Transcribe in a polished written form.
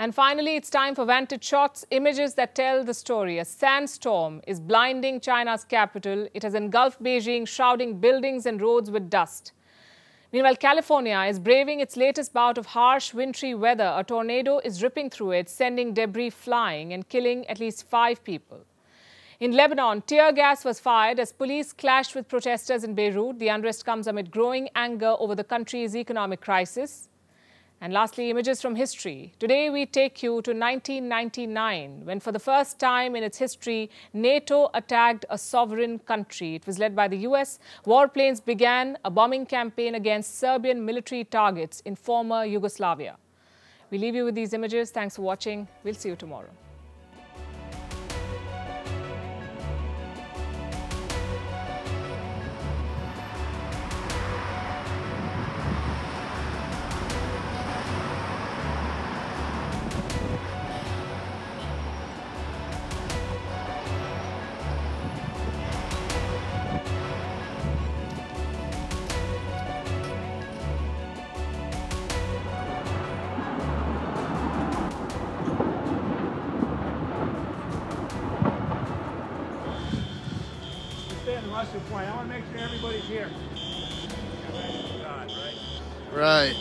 And finally, it's time for Vantage Shots, images that tell the story. A sandstorm is blinding China's capital. It has engulfed Beijing, shrouding buildings and roads with dust. Meanwhile, California is braving its latest bout of harsh, wintry weather. A tornado is ripping through it, sending debris flying and killing at least 5 people. In Lebanon, tear gas was fired as police clashed with protesters in Beirut. The unrest comes amid growing anger over the country's economic crisis. And lastly, images from history. Today, we take you to 1999, when for the first time in its history, NATO attacked a sovereign country. It was led by the US. Warplanes began a bombing campaign against Serbian military targets in former Yugoslavia. We leave you with these images. Thanks for watching. We'll see you tomorrow. Point. I want to make sure everybody's here. Right.